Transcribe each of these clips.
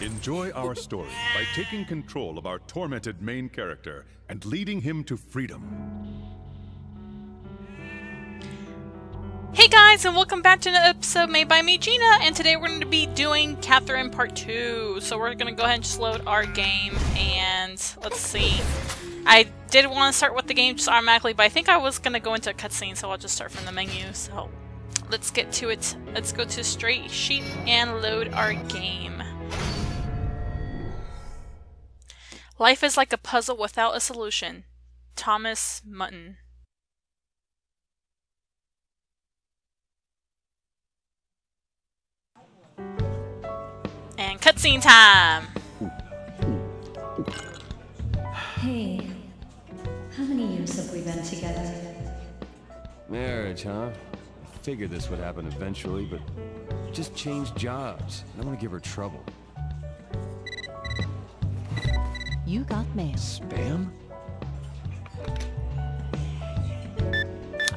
Enjoy our story by taking control of our tormented main character and leading him to freedom. Hey guys, and welcome back to another episode made by me, Gina, and today we're going to be doing Catherine Part 2. So we're going to go ahead and just load our game, and let's see. I did want to start with the game just automatically, but I think I was going to go into a cutscene, so I'll just start from the menu. So let's get to it. Let's go to straight sheet and load our game. Life is like a puzzle without a solution. Thomas Mutton. And cutscene time! Hey, how many years have we been together? Marriage, huh? I figured this would happen eventually, but just changed jobs. I don't want to give her trouble. You got mail. Spam?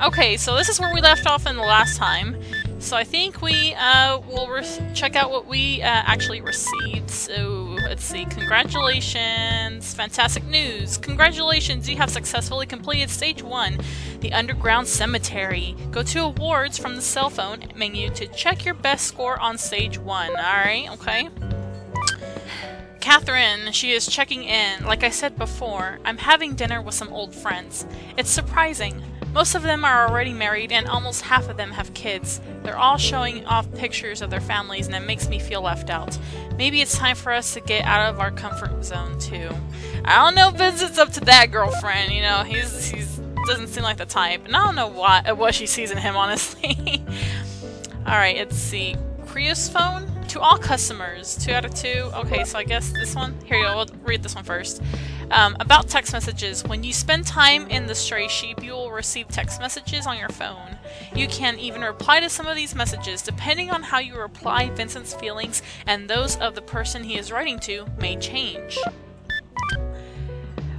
Okay, so this is where we left off in the last time. So I think we will check out what we actually received. So let's see. Congratulations. Fantastic news. Congratulations. You have successfully completed Stage 1, the Underground Cemetery. Go to Awards from the cell phone menu to check your best score on Stage 1. Alright, okay. Catherine, she is checking in. Like I said before, I'm having dinner with some old friends. It's surprising. Most of them are already married, and almost half of them have kids. They're all showing off pictures of their families, and it makes me feel left out. Maybe it's time for us to get out of our comfort zone, too. I don't know if Vincent's up to that, girlfriend. You know, he's doesn't seem like the type. And I don't know what she sees in him, honestly. Alright, let's see. Creus phone? To all customers. 2 out of 2. Okay, so I guess this one. Here you go. We'll read this one first. About text messages. When you spend time in the stray sheep, you will receive text messages on your phone. You can even reply to some of these messages. Depending on how you reply, Vincent's feelings and those of the person he is writing to may change.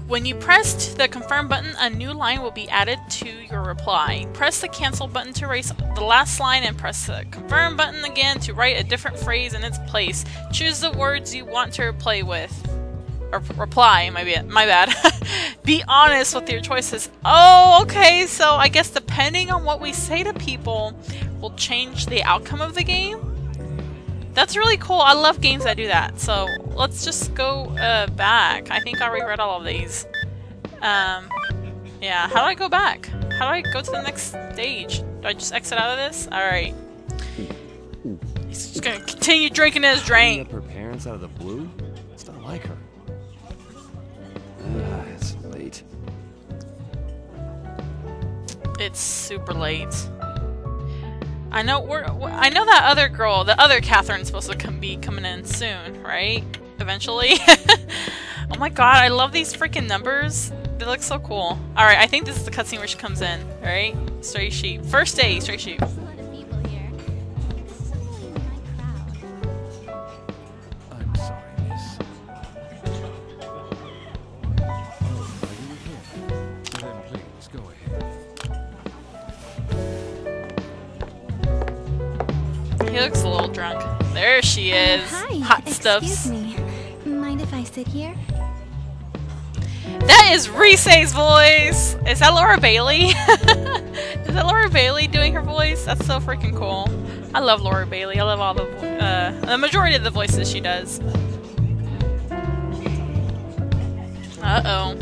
When you press the confirm button, a new line will be added to your reply. Press the cancel button to erase the last line, and press the confirm button again to write a different phrase in its place. Choose the words you want to reply with. Or reply, my bad. Be honest with your choices. Oh, okay, so I guess depending on what we say to people will change the outcome of the game. That's really cool. I love games that do that. So let's just go back. I think I reread all of these. Yeah, how do I go back? How do I go to the next stage? Do I just exit out of this? Alright. He's just gonna continue drinking his drink. Her parents out of the blue? It's not like her. It's late. It's super late. I know I know that other girl, the other Catherine's supposed to be coming in soon, right? Eventually. Oh my god, I love these freaking numbers. They look so cool. Alright, I think this is the cutscene where she comes in, right? Stray sheep. First day, stray sheep. There's a lot of people here. This is only my crowd. I'm sorry, miss. Oh, are you here? Then please go ahead. He looks a little drunk. There she is. Hi. Hot stuffs. Excuse me. Mind if I sit here? That is Reese's voice. Is that Laura Bailey? Is that Laura Bailey doing her voice? That's so freaking cool. I love Laura Bailey. I love all the majority of the voices she does. Uh-oh.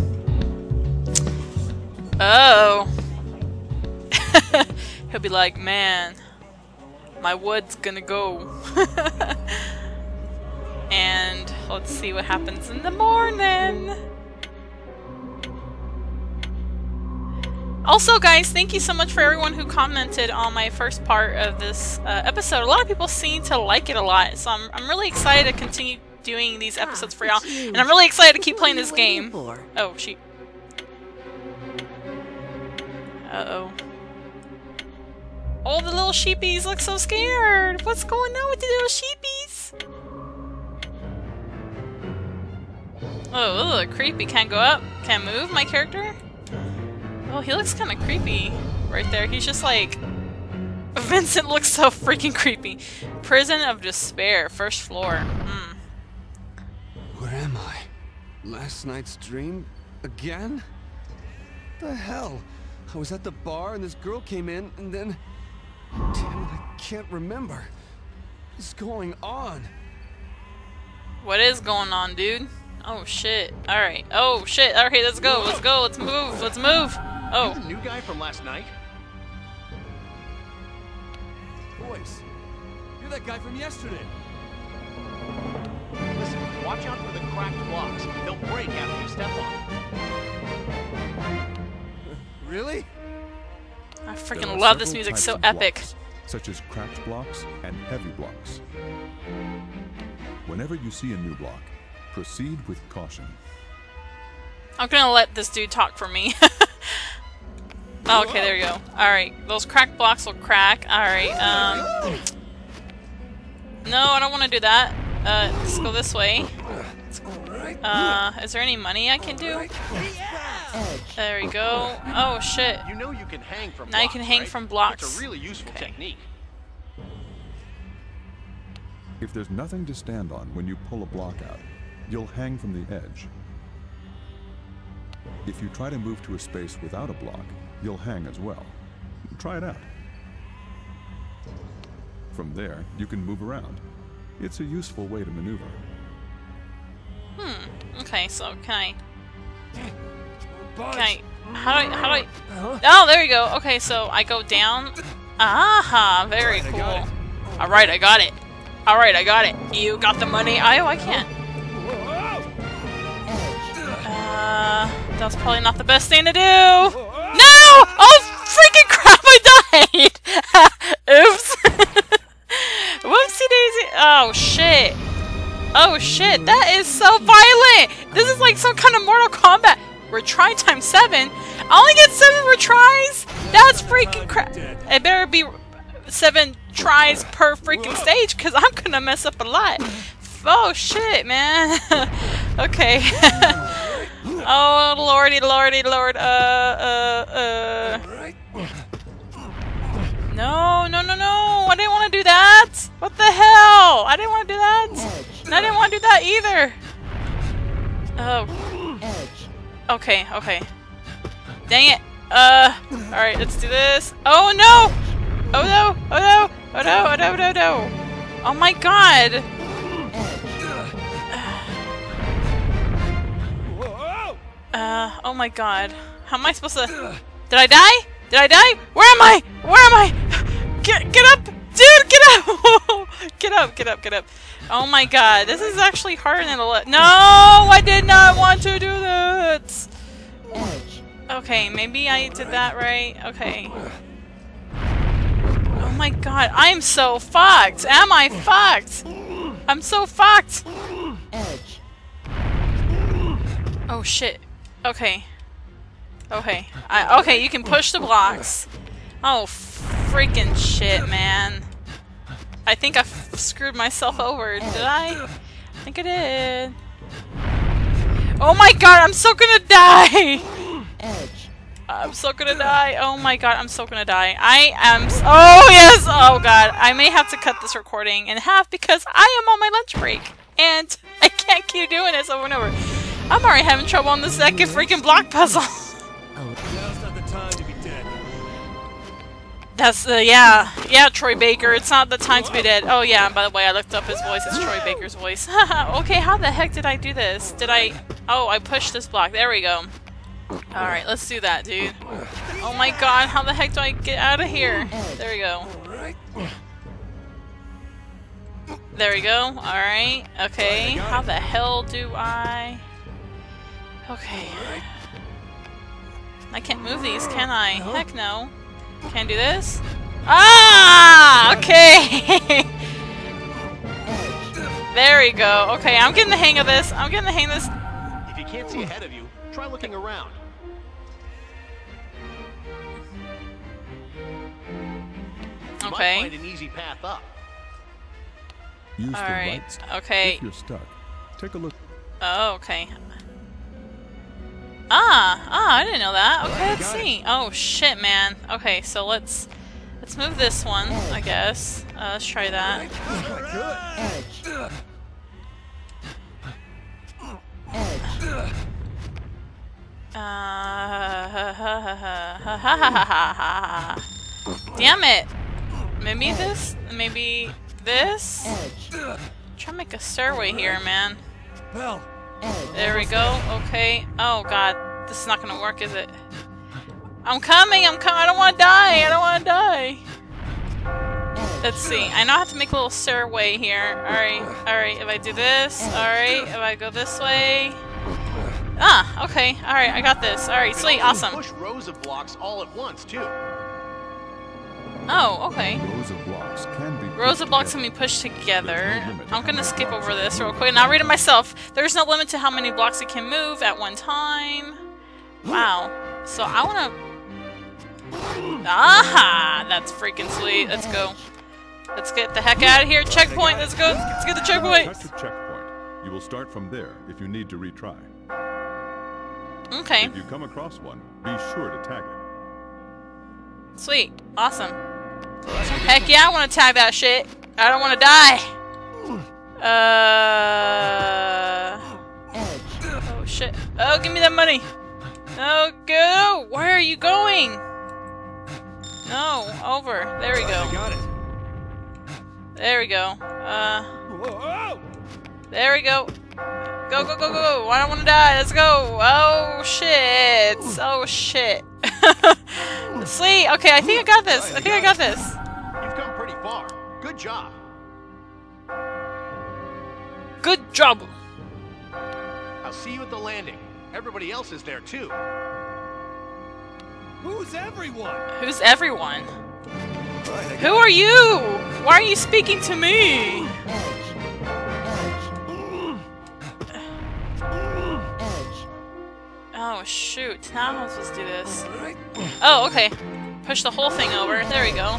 Oh. He'll be like, man. My wood's gonna go. And let's see what happens in the morning. Also guys, thank you so much for everyone who commented on my first part of this episode. A lot of people seem to like it a lot, so I'm really excited to continue doing these episodes for y'all. And I'm really excited to keep playing this game. Oh, she... Uh-oh. All the little sheepies look so scared! What's going on with the little sheepies? Oh, look creepy. Can't go up. Can't move my character? Oh, he looks kind of creepy right there. He's just like... Vincent looks so freaking creepy. Prison of Despair, first floor. Last night's dream? Again? What the hell? I was at the bar and this girl came in and then... Damn it, I can't remember. What's going on? What is going on, dude? Oh shit. Alright. Oh shit. Alright, let's go. Let's go. Let's move. Let's move. Oh. You the new guy from last night? Boys, you're that guy from yesterday. Listen, watch out for the cracked blocks. They'll break after you step on. Really? I freaking love this music. So epic. Blocks, such as cracked blocks and heavy blocks. Whenever you see a new block, proceed with caution. I'm gonna let this dude talk for me. Oh, okay, there you go. Alright, those crack blocks will crack. Alright, no, I don't want to do that. Let's go this way. Is there any money I can do? There we go. Oh, shit. You know you can hang from now blocks, you can hang from blocks. It's a really useful technique. If there's nothing to stand on when you pull a block out, you'll hang from the edge. If you try to move to a space without a block, you'll hang as well. Try it out. From there, you can move around. It's a useful way to maneuver. Hmm. Okay, so can I... Okay. How do I... Oh, there you go. Okay, so I go down. Aha! Very cool. Alright, I got it. Alright, I got it. You got the money? Oh, I can't. That's probably not the best thing to do. No! Oh, freaking crap, I died! Oops. Whoopsie daisy. Oh, shit. Oh, shit. That is so violent. This is like some kind of Mortal Kombat retry times 7. I only get 7 retries? That's freaking crap. It better be 7 tries per freaking stage, because I'm going to mess up a lot. Oh, shit, man. Okay. Oh, lordy, lordy, lord. No, no, no, no. I didn't want to do that. What the hell? I didn't want to do that. And I didn't want to do that either. Oh. Okay, okay. Dang it. Alright, let's do this. Oh, no. Oh, no. Oh, no. Oh, no. Oh, no, no, no. Oh, my God. Oh my God. How am I supposed to... Did I die? Did I die? Where am I? Where am I? Get up! Dude, get up! Get up, get up, get up. Oh my God. This is actually harder than a lot. No! I did not want to do that! Okay, maybe I did that right. Okay. Oh my God. I am so fucked! Am I fucked? I'm so fucked! Oh shit. Okay. Okay. Okay, you can push the blocks. Oh, freaking shit, man. I think I screwed myself over. Did I? I think I did. Oh my God, I'm so gonna die! I'm so gonna die. Oh my God, I'm so gonna die. I am so oh yes! Oh God, I may have to cut this recording in half because I am on my lunch break. And I can't keep doing this over and over. I'm already having trouble on the second freaking block puzzle. Now's not the time to be dead. That's yeah. Yeah, Troy Baker, it's not the time to be dead. Oh yeah, and by the way, I looked up his voice, it's Troy Baker's voice. Okay, how the heck did I do this? Did I... Oh, I pushed this block. There we go. Alright, let's do that, dude. Oh my God, how the heck do I get out of here? There we go. There we go. Alright. Okay. How the hell do I... Okay. I can't move these, can I? No. Heck no. Can't do this. Ah! Okay! There we go. Okay, I'm getting the hang of this. I'm getting the hang of this. If you can't see ahead of you, try looking around. Okay. You might find an easy path up. Use all right. Okay. If you're stuck, take a look. Oh, okay. I didn't know that. Okay, let's see. Oh shit, man. Okay, so let's move this one, I guess. Let's try that. Damn it! Maybe this? Maybe this? Try to make a stairway here, man. There we go. Okay. Oh god. This is not gonna work, is it? I'm coming! I'm coming! I don't wanna die! I don't wanna die! Let's see. I know I have to make a little stairway here. Alright. Alright. If I do this. Alright. If I go this way. Ah! Okay. Alright. I got this. Alright. Sweet. Awesome. Push rows of blocks all at once, too. Oh, okay. Rows of blocks can be pushed together. I'm gonna skip over this real quick, and I'll read it myself. There's no limit to how many blocks it can move at one time. Wow. So I wanna... Aha! That's freaking sweet. Let's go. Let's get the heck out of here. Checkpoint! Let's go! Let's get the checkpoint! You will start from there if you need to retry. Okay. If you come across one, be sure to tag it. Sweet. Awesome. Heck yeah, I want to tag that shit. I don't want to die. Oh shit. Oh, give me that money. No, go. Where are you going? No, over. There we go. There we go. There we go. Go, go, go, go. I don't want to die. Let's go. Oh shit. Oh shit. Sweet. Okay, I think I got this. I think I got this. You've come pretty far. Good job. Good job. I'll see you at the landing. Everybody else is there too. Who's everyone? Who's everyone? Who are you? Why are you speaking to me? Oh shoot, now I'm supposed to do this. Oh, okay. Push the whole thing over. There we go.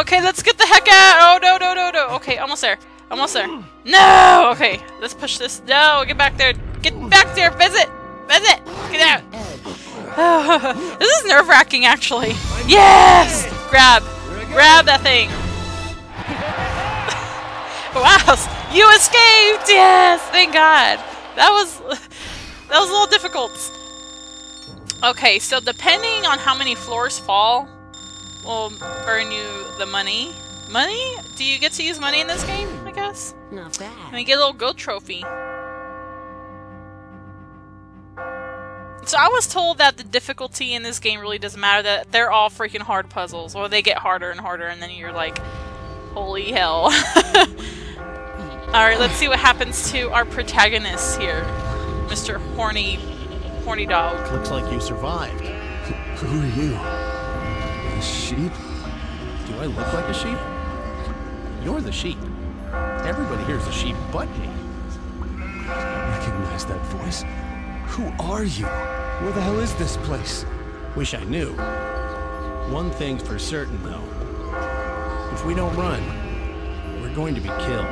Okay, let's get the heck out! Oh no, no, no, no. Okay, almost there. Almost there. No! Okay, let's push this. No, get back there. Get back there, Vincent! Vincent! Get out! Oh, this is nerve-wracking, actually. Yes! Grab. Grab that thing. Wow, you escaped! Yes! Thank God. That was a little difficult. Okay, so depending on how many floors fall, we'll earn you the money. Money? Do you get to use money in this game, I guess? Not bad. And you get a little gold trophy. So I was told that the difficulty in this game really doesn't matter, that they're all freaking hard puzzles, or they get harder and harder, and then you're like, holy hell. Alright, let's see what happens to our protagonist here. Mr. Horny Dog. Looks like you survived. Who are you? A sheep? Do I look like a sheep? You're the sheep. Everybody here's a sheep but me. I recognize that voice. Who are you? Where the hell is this place? Wish I knew. One thing's for certain, though. If we don't run, we're going to be killed.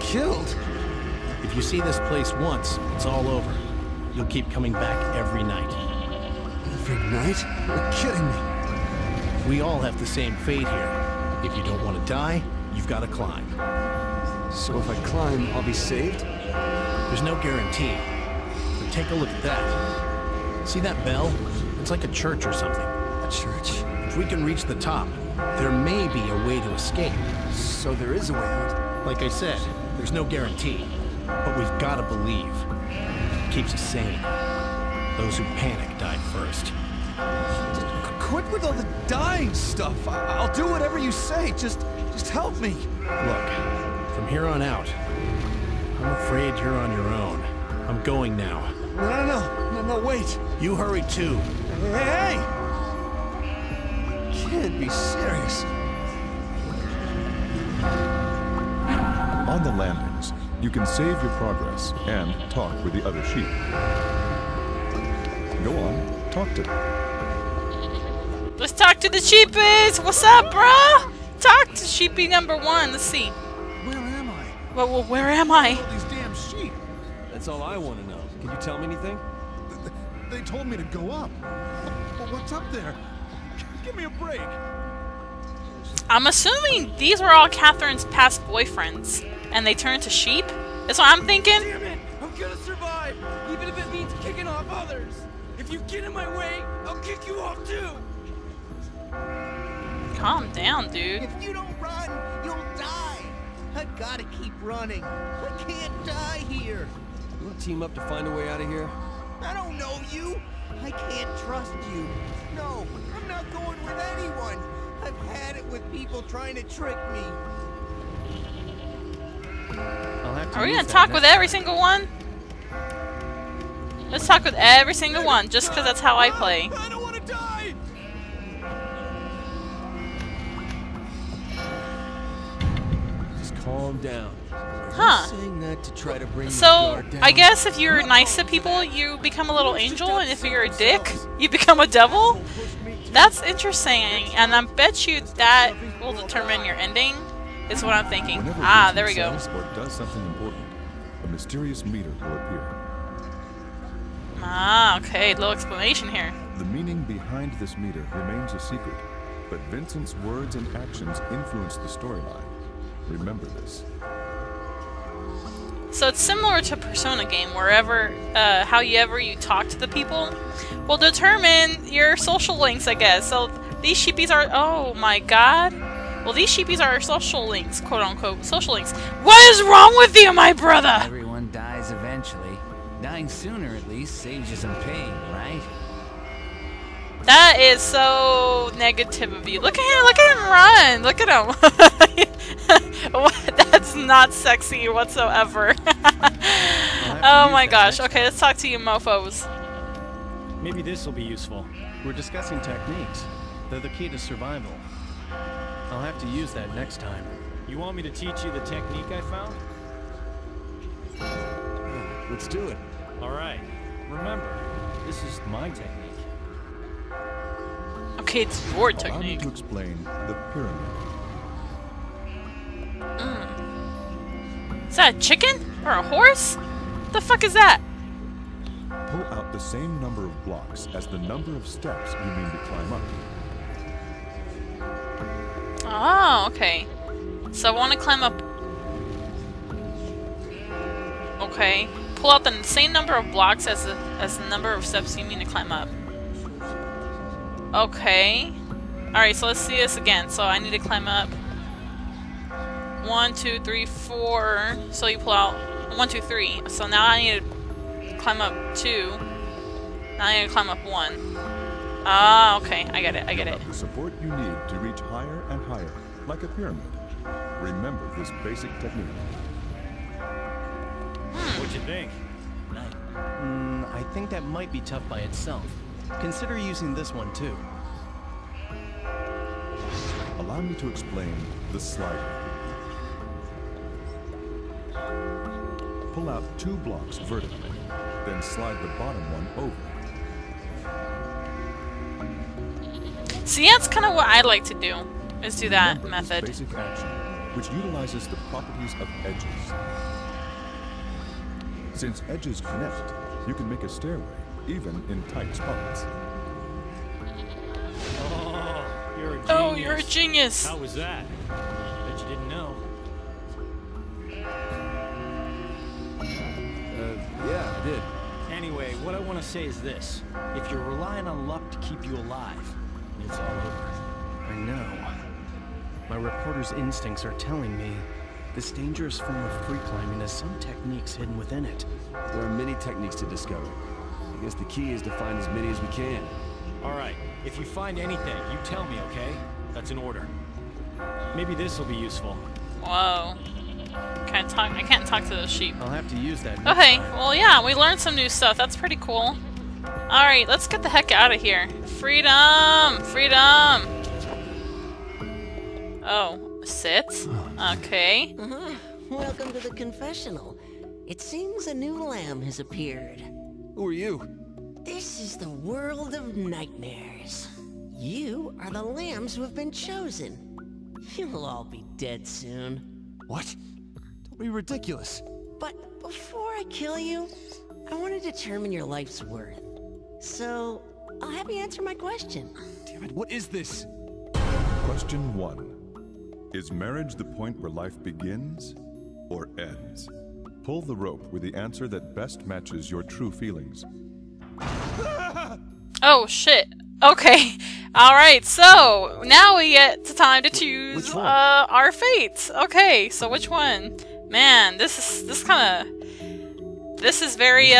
Killed? If you see this place once, it's all over. You'll keep coming back every night. Every night? You're kidding me. We all have the same fate here. If you don't want to die, you've got to climb. So if I climb, I'll be saved? There's no guarantee. But take a look at that. See that bell? It's like a church or something. A church? If we can reach the top, there may be a way to escape. So there is a way out? Like I said, there's no guarantee. But we've got to believe. It keeps us sane. Those who panic die first. Quit with all the dying stuff. I'll do whatever you say. Just help me. Look, from here on out, I'm afraid you're on your own. I'm going now. No, no, no, no, no, wait. You hurry too. Hey! You can't be serious. On the landings, you can save your progress and talk with the other sheep. Go on, talk to them. Let's talk to the sheepies! What's up, bruh? Talk to sheepy number one. Let's see. Where am I? Well, where am I? All these damn sheep. That's all I want to know. Can you tell me anything? They told me to go up. But what's up there? Give me a break. I'm assuming these were all Catherine's past boyfriends. And they turn to sheep? That's what I'm thinking. Damn it. I'm gonna survive. Even you get in my way, I'll kick you off too! Calm down, dude. If you don't run, you'll die! I gotta keep running. I can't die here. We'll team up to find a way out of here. I don't know you. I can't trust you. No, I'm not going with anyone. I've had it with people trying to trick me. Are we gonna talk with every single one? Let's talk with every single one, just because that's how I play. I don't want to die! Just calm down. Huh. So, I guess if you're nice to people, you become a little angel, and if you're a dick, you become a devil? That's interesting, and I bet you that will determine your ending, is what I'm thinking. Ah, there we go. Does something important, a mysterious meter will appear. Ah, okay, little explanation here. The meaning behind this meter remains a secret, but Vincent's words and actions influence the storyline. Remember this. So it's similar to Persona game, wherever, however you talk to the people will determine your social links, I guess. So these sheepies are, oh my god. Well, these sheepies are social links, quote-unquote, social links. What is wrong with you, my brother? Everyone dies eventually. Dying sooner, at least, saves you some pain, right? That is so negative of you. Look at him run! Look at him! That's not sexy whatsoever. Oh my gosh. Okay, let's talk to you mofos. Maybe this will be useful. We're discussing techniques. They're the key to survival. I'll have to use that next time. You want me to teach you the technique I found? Let's do it. Alright. Remember, this is my technique. Okay, it's your technique. Allow me to explain the pyramid. Is that a chicken? Or a horse? What the fuck is that? Pull out the same number of blocks as the number of steps you mean to climb up. Oh, okay. So I want to climb up. Okay. Pull out the same number of blocks as the number of steps you mean to climb up. Okay. Alright, so let's see this again. So I need to climb up. 1, 2, 3, 4. So you pull out 1, 2, 3. So now I need to climb up 2. Now I need to climb up 1. Ah, okay. I get it. I get it. The support you need to reach higher and higher, like a pyramid. Remember this basic technique. What you think? I think that might be tough by itself. Consider using this one too. Allow me to explain the slider. Pull out 2 blocks vertically, then slide the bottom one over. See, that's kind of what I like to do, is do that method. Basic action, which utilizes the properties of edges. Since edges connect, you can make a stairway, even in tight spots. Oh, you're a genius. Oh, you're a genius. How was that? Bet you didn't know. Yeah, I did. Anyway, what I want to say is this. If you're relying on luck to keep you alive, it's all over. I know. My reporter's instincts are telling me this dangerous form of free climbing has some techniques hidden within it. There are many techniques to discover. I guess the key is to find as many as we can. Alright, if you find anything, you tell me, okay? That's an order. Maybe this will be useful. Whoa. I can't talk to those sheep. I'll have to use that. Okay, well yeah, we learned some new stuff. That's pretty cool. Alright, let's get the heck out of here. Freedom! Freedom! Oh, sit? Okay. Welcome to the confessional. It seems a new lamb has appeared. Who are you? This is the world of nightmares. You are the lambs who have been chosen. You'll all be dead soon. What? Don't be ridiculous. But before I kill you, I want to determine your life's worth. So, I'll have you answer my question. Damn it, what is this? Question 1. Is marriage the point where life begins or ends? Pull the rope with the answer that best matches your true feelings. Oh, shit. Okay. Alright, so now we get to time to choose our fate. Okay, so which one? Man, this is very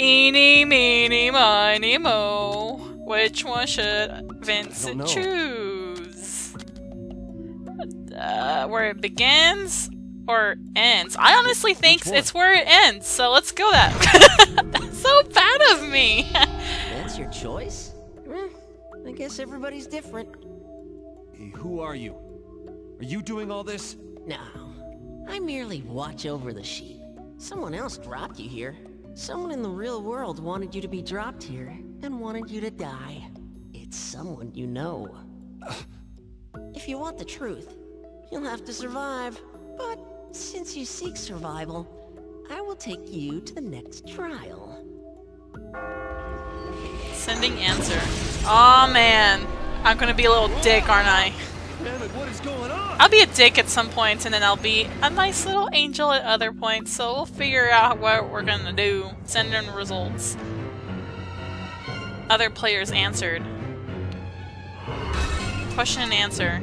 eeny, meeny, miny, mo. Which one should Vincent choose? Where it begins or ends? I honestly think it's where it ends, so let's go that. That's so bad of me. That's your choice? I guess everybody's different. Hey, who are you? Are you doing all this? No, I merely watch over the sheep. Someone else dropped you here. Someone in the real world wanted you to be dropped here and wanted you to die. It's someone you know. If you want the truth, you'll have to survive. But since you seek survival, I will take you to the next trial. Sending answer. Aw, man. I'm gonna be a little dick, aren't I? What is going on? I'll be a dick at some points, and then I'll be a nice little angel at other points, so we'll figure out what we're gonna do. Send in results. Other players answered. Question and answer.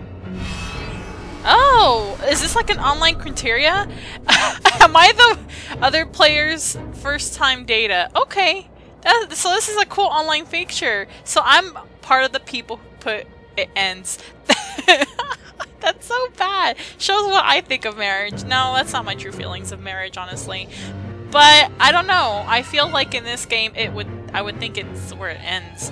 Oh! Is this like an online criteria? Am I the other player's first time data? Okay. So this is a cool online feature. So I'm part of the people who put it ends. That's so bad. Shows what I think of marriage. No, that's not my true feelings of marriage, honestly. But I don't know. I feel like in this game I would think it's where it ends.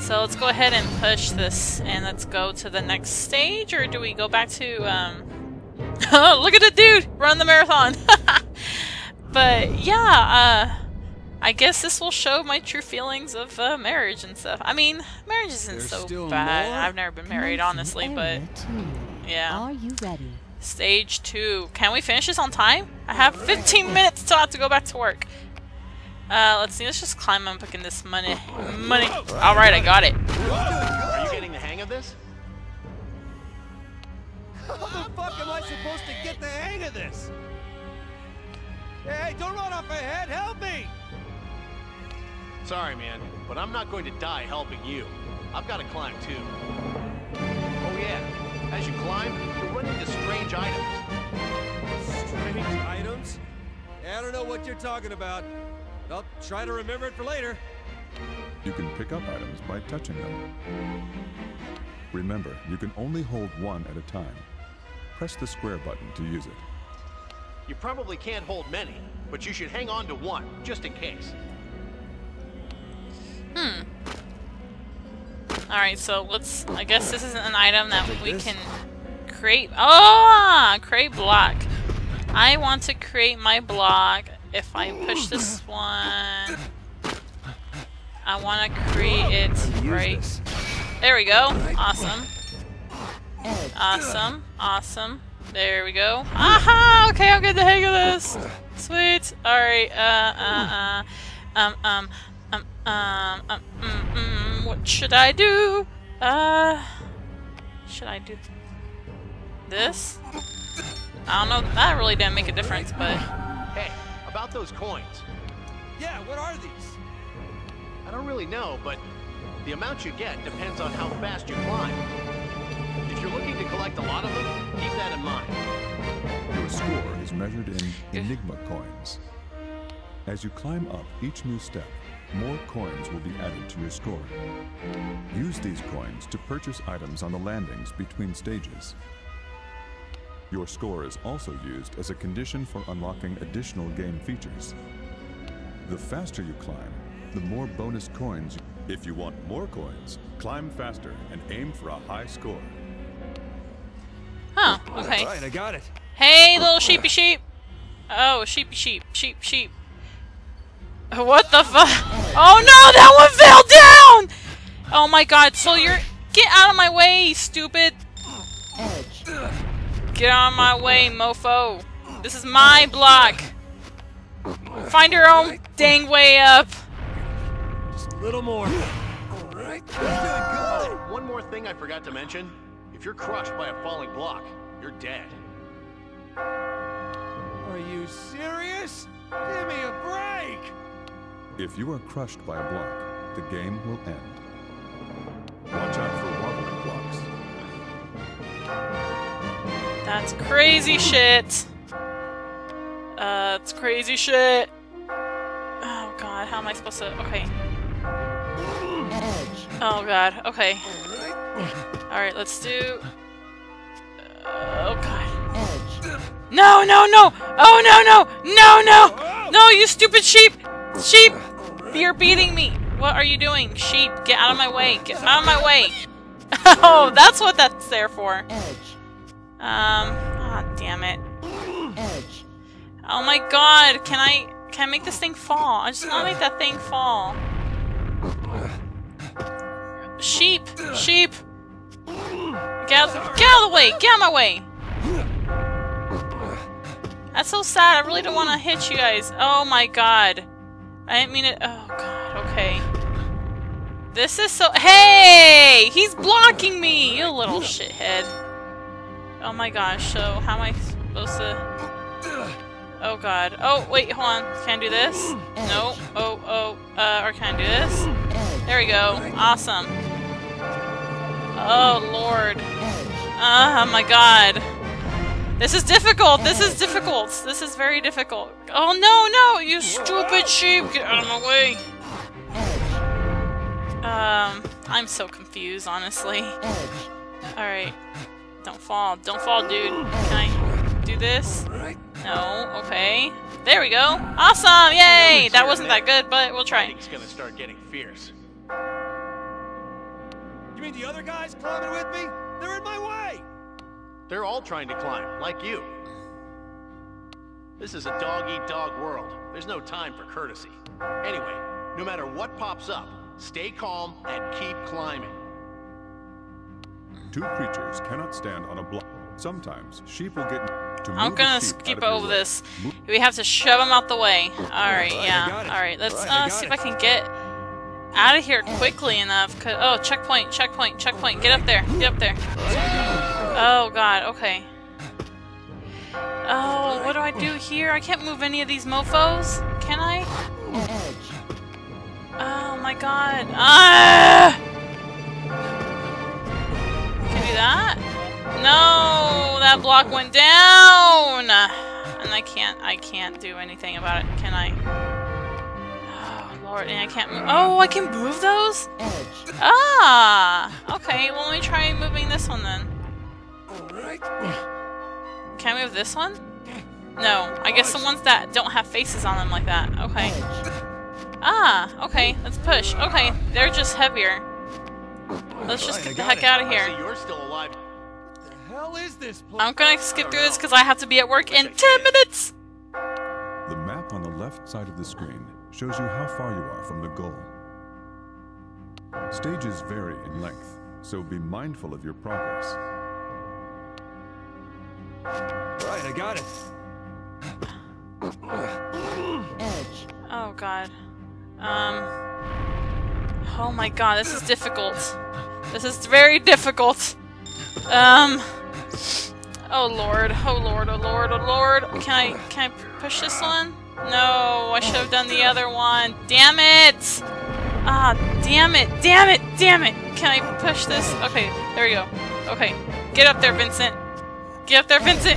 So let's go ahead and push this and let's go to the next stage, or do we go back to oh, look at the dude run the marathon. But yeah, I guess this will show my true feelings of marriage and stuff. I mean, marriage isn't so bad. More? I've never been married, honestly, but yeah. Are you ready? Stage 2. Can we finish this on time? I have 15 minutes till I have to go back to work. Let's see. Let's just climb up again this money. All right, I got it. Are you getting the hang of this? How the fuck am I supposed to get the hang of this? Hey, don't run off my head. Help me! Sorry, man, but I'm not going to die helping you. I've got to climb, too. Oh, yeah. As you climb, you'll run into strange items. Strange items? I don't know what you're talking about. I'll try to remember it for later. You can pick up items by touching them. Remember, you can only hold one at a time. Press the square button to use it. You probably can't hold many, but you should hang on to one, just in case. Hmm. Alright, so let's... I guess this is an item that we can create... Oh! Create block. I want to create my block. If I push this one... I want to create it right... There we go. Awesome. Awesome. Awesome. There we go. Aha! Okay, I'm getting the hang of this! Sweet! Alright, what should I do? Should I do this? I don't know, that really didn't make a difference, but... Hey, about those coins. Yeah, what are these? I don't really know, but the amount you get depends on how fast you climb. If you're looking to collect a lot of them, keep that in mind. Your score is measured in Enigma coins. As you climb up each new step, more coins will be added to your score. Use these coins to purchase items on the landings between stages. Your score is also used as a condition for unlocking additional game features. The faster you climb, the more bonus coins. If you want more coins, climb faster and aim for a high score. Huh, okay. Alright, I got it. Hey, little sheepy sheep! Oh, sheepy sheep, sheep sheep. What the fuck? Oh no, that one fell down! Oh my god, so you're... Get out of my way, stupid! Get out of my way, mofo. This is my block. Find your own dang way up. Just a little more. Alright, good. One more thing I forgot to mention. If you're crushed by a falling block, you're dead. Are you serious? Give me a break! If you are crushed by a block, the game will end. Watch out for wobbling blocks. That's crazy shit. That's crazy shit. Oh god, how am I supposed to... Okay. Oh god, okay. Alright, let's do... oh god. No, no, no! Oh no, no! No, no! No, you stupid sheep! Sheep! You're beating me! What are you doing? Sheep, get out of my way! Get out of my way! Oh, that's what that's there for. Aw, damn it. Oh my god, can I make this thing fall? I just wanna make that thing fall. Sheep! Sheep! Get out of the way! Get out of my way! That's so sad, I really don't wanna hit you guys. Oh my god. I didn't mean it. Oh god, okay. This is so. Hey! He's blocking me! You little shithead. Oh my gosh, so how am I supposed to. Oh god. Oh, wait, hold on. Can I do this? No. Oh, or can I do this? There we go. Awesome. Oh lord. Oh my god. This is difficult! This is difficult! This is very difficult. Oh no, no! You stupid sheep! Get out of my way! I'm so confused, honestly. Alright. Don't fall. Don't fall, dude. Can I do this? No. Okay. There we go! Awesome! Yay! That wasn't that good, but we'll try. It's gonna start getting fierce. You mean the other guys climbing with me? They're in my way! They're all trying to climb, like you. This is a dog-eat-dog world. There's no time for courtesy. Anyway, no matter what pops up, stay calm and keep climbing. Two creatures cannot stand on a block. Sometimes sheep will get to move. I'm gonna skip over this. We have to shove them out the way. All right, yeah. All right, let's see if I can get out of here quickly enough. Cause, oh, checkpoint, checkpoint, checkpoint. Get up there. Get up there. Oh god, okay. Oh, what do I do here? I can't move any of these mofos. Can I? Oh my god. Ah! Can I do that? No! That block went down! And I can't do anything about it. Can I? Oh lord, and I can't move. Oh, I can move those? Ah! Okay, well let me try moving this one then. Can I move this one? No. I guess the ones that don't have faces on them like that. Okay. Ah, okay. Let's push. Okay, they're just heavier. Let's just get the heck out of here. I'm gonna skip through this because I have to be at work in 10 minutes! The map on the left side of the screen shows you how far you are from the goal. Stages vary in length, so be mindful of your progress. Right, I got it. Oh god. Oh my god, this is difficult. This is very difficult. Oh lord, oh lord, oh lord, oh lord. Can I push this one? No, I should have done the other one. Damn it! Ah, damn it, damn it, damn it! Can I push this? Okay, there we go. Okay. Get up there, Vincent. Get up there, Vincent!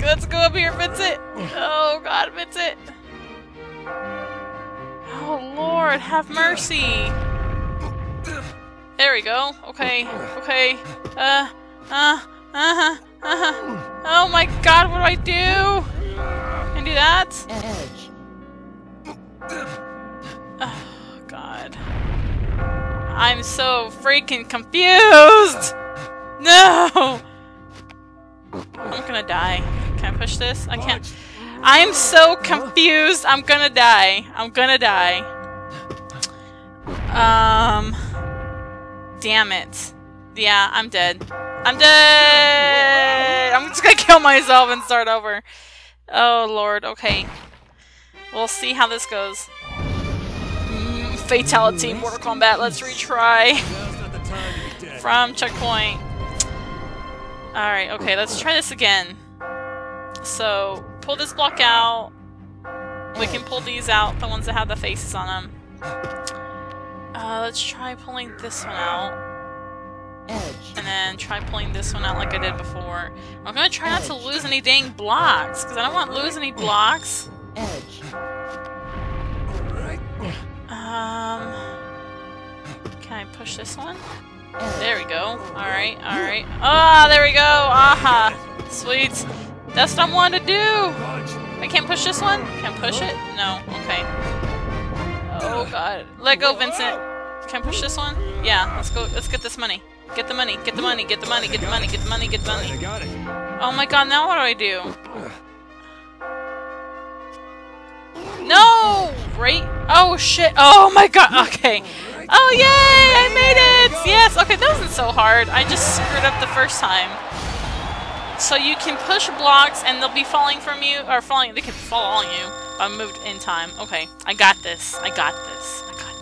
Let's go up here, Vincent! Oh god, Vincent! Oh lord, have mercy! There we go. Okay, okay. Oh my god, what do I do? Can I do that? Oh god. I'm so freaking confused! No! I'm gonna die. Can I push this? I can't. I'm so confused. I'm gonna die. I'm gonna die. Damn it. Yeah, I'm dead. I'm dead! I'm just gonna kill myself and start over. Oh lord, okay. We'll see how this goes. Fatality, Mortal Kombat, let's retry. From checkpoint. Alright, okay, let's try this again. So, pull this block out. We can pull these out, the ones that have the faces on them. Let's try pulling this one out. Edge. And then try pulling this one out like I did before. I'm gonna try not to lose any dang blocks, because I don't want to lose any blocks. Edge. Can I push this one? There we go. Alright, alright. Ah, there we go! Aha! Sweet. That's what I wanted to do! I can't push this one? Can I push it? No. Okay. Oh god. Let go, Vincent! Can I push this one? Yeah, let's go. Let's get this money. Get the money, get the money, get the money, get the money, get the money, get the money. I got it. Oh my god, now what do I do? No! Right? Oh shit! Oh my god! Okay. Oh yay! I made it! Yes! Okay, that wasn't so hard. I just screwed up the first time. So you can push blocks and they'll be falling from you, or falling, they can fall on you. I moved in time. Okay, I got this. I got this. I got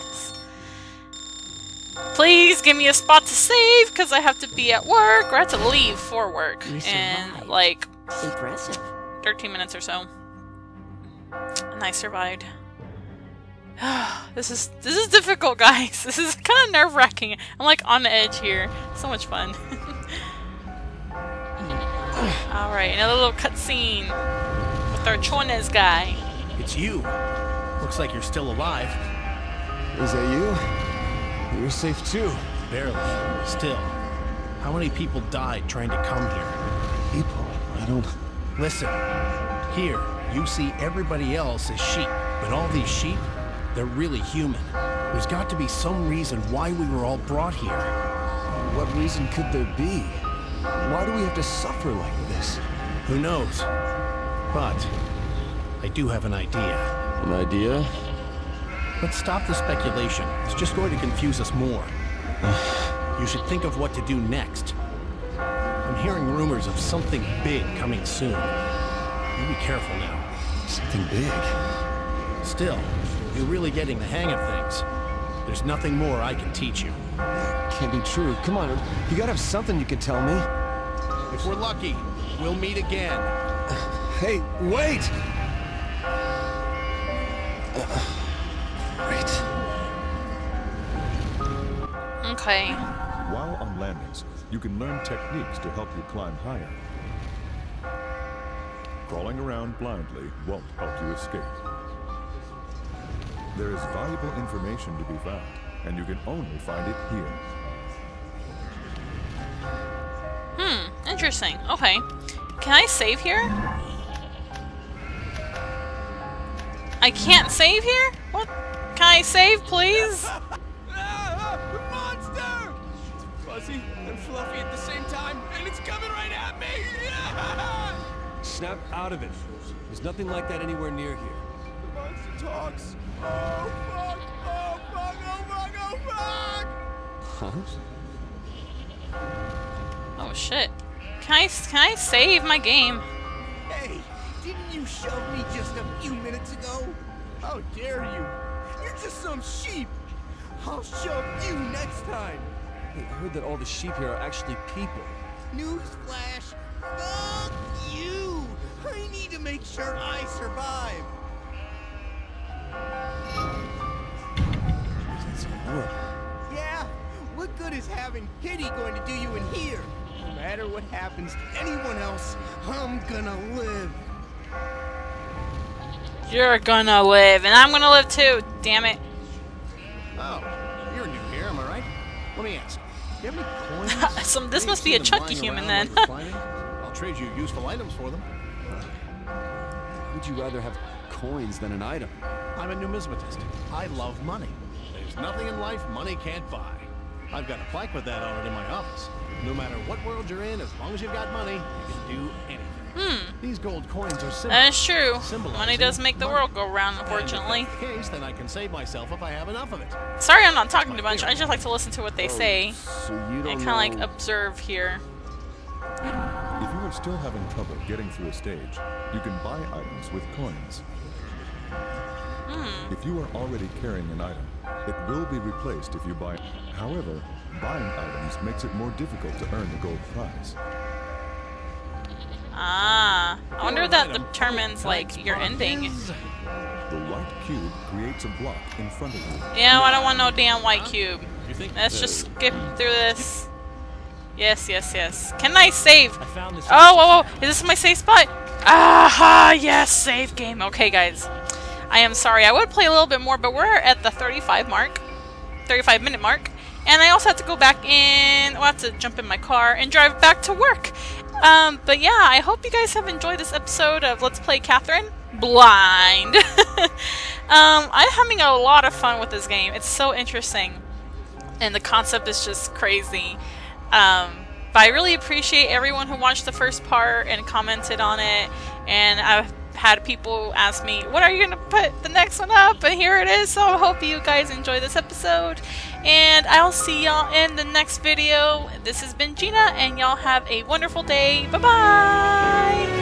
this. Please give me a spot to save, because I have to be at work, or I have to leave for work in like 13 minutes or so. And I survived. This is difficult, guys. This is kind of nerve-wracking. I'm like on the edge here. So much fun. All right, another little cutscene with our Chones guy. It's you. Looks like you're still alive. Is that you? You're safe too. Barely. Still. How many people died trying to come here? People. I don't. Listen. Here, you see everybody else as sheep, but all these sheep. They're really human. There's got to be some reason why we were all brought here. What reason could there be? Why do we have to suffer like this? Who knows? But I do have an idea. An idea? Let's stop the speculation. It's just going to confuse us more. You should think of what to do next. I'm hearing rumors of something big coming soon. You be careful now. Something big? Still. You're really getting the hang of things. There's nothing more I can teach you. That can't be true. Come on, you gotta have something you can tell me. If we're lucky, we'll meet again. Hey, wait! Wait. Okay. While on landings, you can learn techniques to help you climb higher. Crawling around blindly won't help you escape. There is valuable information to be found, and you can only find it here. Hmm, interesting. Okay. Can I save here? I can't save here? What? Can I save, please? Monster! It's fuzzy and fluffy at the same time, and it's coming right at me! Snap out of it. There's nothing like that anywhere near here. The monster talks. Oh fuck! Oh fuck! Oh fuck! Oh fuck! Huh? Oh shit! Can I save my game? Hey, didn't you shove me just a few minutes ago? How dare you! You're just some sheep. I'll shove you next time. Hey, I heard that all the sheep here are actually people. Newsflash! Fuck you! I need to make sure I survive. That's horrible. Yeah, what good is having pity going to do you in here? No matter what happens to anyone else, I'm gonna live. You're gonna live, and I'm gonna live too, damn it. Oh, you're new here, am I right? Let me ask. Do you have any coins? This must be a chunky human then. I'll trade you useful items for them. Would you rather have coins than an item? I'm a numismatist. I love money. There's nothing in life money can't buy. I've got a plaque with that on it in my office. No matter what world you're in, as long as you've got money, you can do anything. Hmm. These gold coins are simple. That is true. Money does make the world go round, unfortunately. If that's the case, then I can save myself if I have enough of it. Sorry, I'm not talking to much. I just like to listen to what they say and kind of like observe here. If you are still having trouble getting through a stage, you can buy items with coins. If you are already carrying an item, it will be replaced if you buy. However, buying items makes it more difficult to earn the gold prize. Ah, I wonder if that determines like your ending. The white cube creates a block in front of you. Yeah, I don't want no damn white cube. Let's just skip through this. Yes, yes, yes. Can I save? I found this. Oh, whoa, whoa. Is this my safe spot? Aha, yes, save game. Okay, guys. I am sorry. I would play a little bit more, but we're at the 35-minute mark. And I also have to go back in. I'll have to jump in my car and drive back to work. But yeah, I hope you guys have enjoyed this episode of Let's Play Catherine Blind. I'm having a lot of fun with this game. It's so interesting. And the concept is just crazy. But I really appreciate everyone who watched the first part and commented on it. And I've had people ask me, what are you going to put the next one up? And here it is. So I hope you guys enjoy this episode. And I'll see y'all in the next video. This has been Gina, and y'all have a wonderful day. Bye-bye!